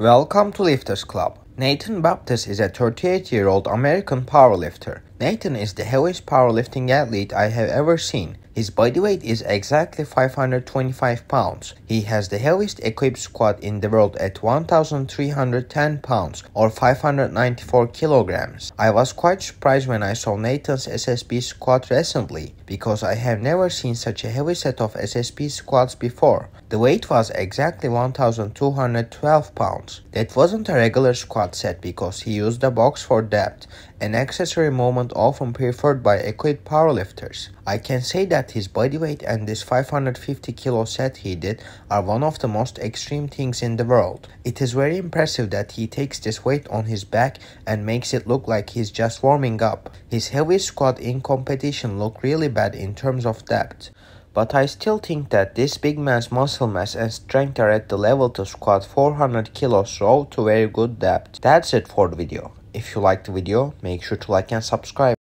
Welcome to Lifters Club. Nathan Baptist is a 38-year-old American powerlifter. Nathan is the heaviest powerlifting athlete I have ever seen. His body weight is exactly 525 pounds. He has the heaviest equipped squat in the world at 1,310 pounds or 594 kilograms. I was quite surprised when I saw Nathan's SSB squat recently because I have never seen such a heavy set of SSB squats before. The weight was exactly 1,212 pounds. That wasn't a regular squat set because he used a box for depth, an accessory movement often preferred by equipped powerlifters. I can say that his body weight and this 550 kilo set he did are one of the most extreme things in the world. It is very impressive that he takes this weight on his back and makes it look like he's just warming up. His heavy squat in competition looked really bad in terms of depth. But I still think that this big man's muscle mass and strength are at the level to squat 400 kilos row to very good depth. That's it for the video. If you liked the video, make sure to like and subscribe.